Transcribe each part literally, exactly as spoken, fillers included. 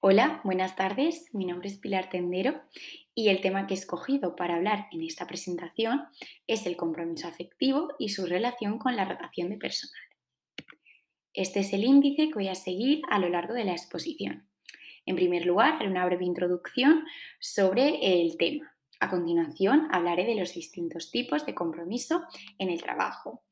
Hola, buenas tardes. Mi nombre es Pilar Tendero y el tema que he escogido para hablar en esta presentación es el compromiso afectivo y su relación con la rotación de personal. Este es el índice que voy a seguir a lo largo de la exposición. En primer lugar, haré una breve introducción sobre el tema. A continuación, hablaré de los distintos tipos de compromiso en el trabajo.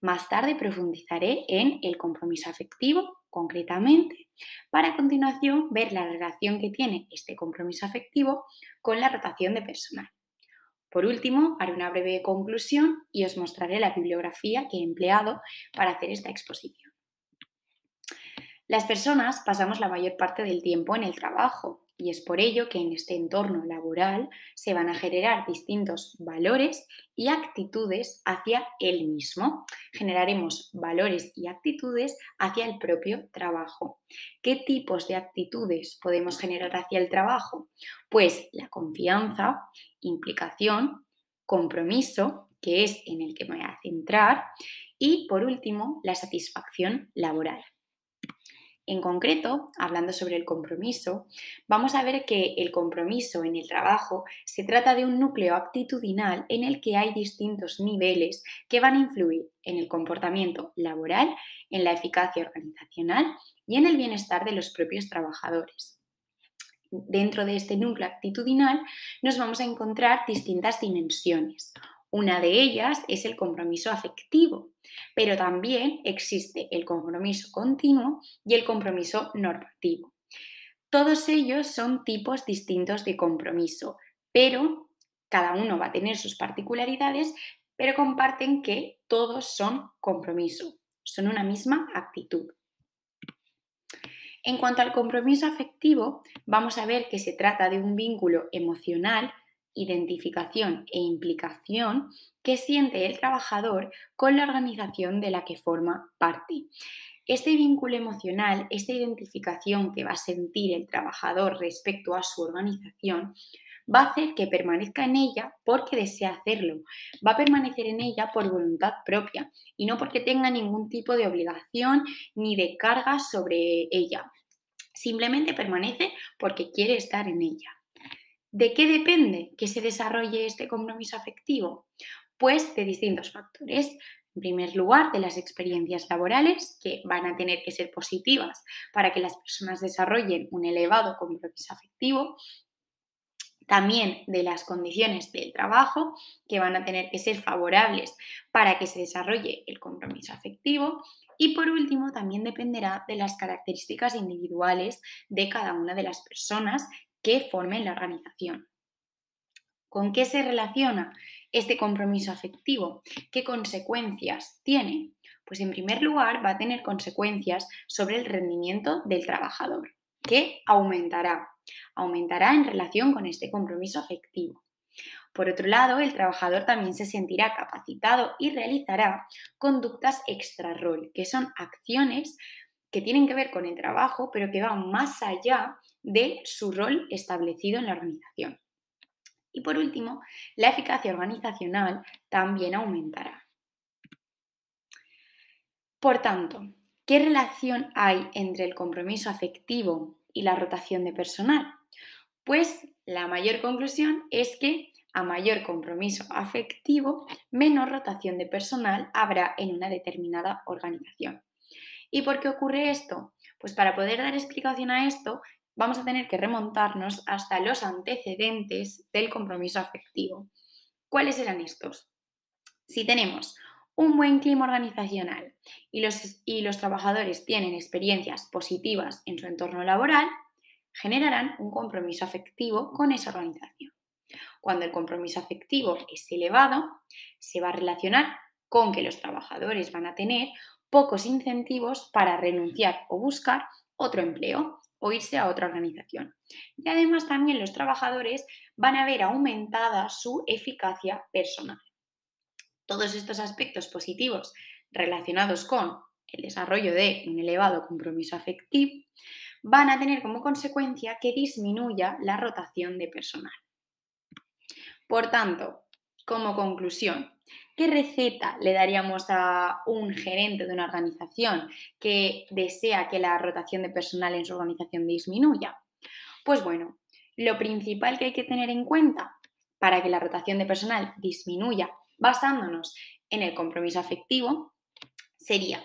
Más tarde profundizaré en el compromiso afectivo, concretamente, para a continuación ver la relación que tiene este compromiso afectivo con la rotación de personal. Por último, haré una breve conclusión y os mostraré la bibliografía que he empleado para hacer esta exposición. Las personas pasamos la mayor parte del tiempo en el trabajo y es por ello que en este entorno laboral se van a generar distintos valores y actitudes hacia él mismo. Generaremos valores y actitudes hacia el propio trabajo. ¿Qué tipos de actitudes podemos generar hacia el trabajo? Pues la confianza, implicación, compromiso, que es en el que me voy a centrar, y por último, la satisfacción laboral. En concreto, hablando sobre el compromiso, vamos a ver que el compromiso en el trabajo se trata de un núcleo actitudinal en el que hay distintos niveles que van a influir en el comportamiento laboral, en la eficacia organizacional y en el bienestar de los propios trabajadores. Dentro de este núcleo actitudinal nos vamos a encontrar distintas dimensiones. Una de ellas es el compromiso afectivo, pero también existe el compromiso continuo y el compromiso normativo. Todos ellos son tipos distintos de compromiso, pero cada uno va a tener sus particularidades, pero comparten que todos son compromiso, son una misma actitud. En cuanto al compromiso afectivo, vamos a ver que se trata de un vínculo emocional, identificación e implicación que siente el trabajador con la organización de la que forma parte. Este vínculo emocional, esta identificación que va a sentir el trabajador respecto a su organización, va a hacer que permanezca en ella porque desea hacerlo, va a permanecer en ella por voluntad propia y no porque tenga ningún tipo de obligación ni de carga sobre ella. Simplemente permanece porque quiere estar en ella. ¿De qué depende que se desarrolle este compromiso afectivo? Pues de distintos factores. En primer lugar, de las experiencias laborales, que van a tener que ser positivas para que las personas desarrollen un elevado compromiso afectivo. También de las condiciones del trabajo, que van a tener que ser favorables para que se desarrolle el compromiso afectivo. Y por último, también dependerá de las características individuales de cada una de las personas que formen la organización. ¿Con qué se relaciona este compromiso afectivo? ¿Qué consecuencias tiene? Pues en primer lugar va a tener consecuencias sobre el rendimiento del trabajador, que aumentará, aumentará en relación con este compromiso afectivo. Por otro lado, el trabajador también se sentirá capacitado y realizará conductas extrarrol, que son acciones que tienen que ver con el trabajo, pero que van más allá de su rol establecido en la organización. Y por último, la eficacia organizacional también aumentará. Por tanto, ¿qué relación hay entre el compromiso afectivo y la rotación de personal? Pues la mayor conclusión es que a mayor compromiso afectivo, menos rotación de personal habrá en una determinada organización. ¿Y por qué ocurre esto? Pues para poder dar explicación a esto, vamos a tener que remontarnos hasta los antecedentes del compromiso afectivo. ¿Cuáles eran estos? Si tenemos un buen clima organizacional y los, y los trabajadores tienen experiencias positivas en su entorno laboral, generarán un compromiso afectivo con esa organización. Cuando el compromiso afectivo es elevado, se va a relacionar con que los trabajadores van a tener pocos incentivos para renunciar o buscar otro empleo o irse a otra organización. Y además también los trabajadores van a ver aumentada su eficacia personal. Todos estos aspectos positivos relacionados con el desarrollo de un elevado compromiso afectivo van a tener como consecuencia que disminuya la rotación de personal. Por tanto, como conclusión, ¿qué receta le daríamos a un gerente de una organización que desea que la rotación de personal en su organización disminuya? Pues bueno, lo principal que hay que tener en cuenta para que la rotación de personal disminuya basándonos en el compromiso afectivo sería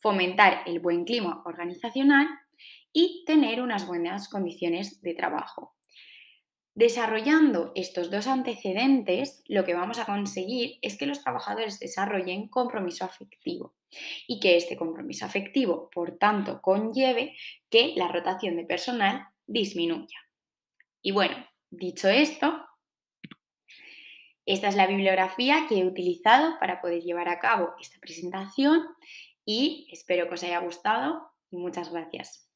fomentar el buen clima organizacional y tener unas buenas condiciones de trabajo. Desarrollando estos dos antecedentes, lo que vamos a conseguir es que los trabajadores desarrollen compromiso afectivo y que este compromiso afectivo, por tanto, conlleve que la rotación de personal disminuya. Y bueno, dicho esto, esta es la bibliografía que he utilizado para poder llevar a cabo esta presentación y espero que os haya gustado y muchas gracias.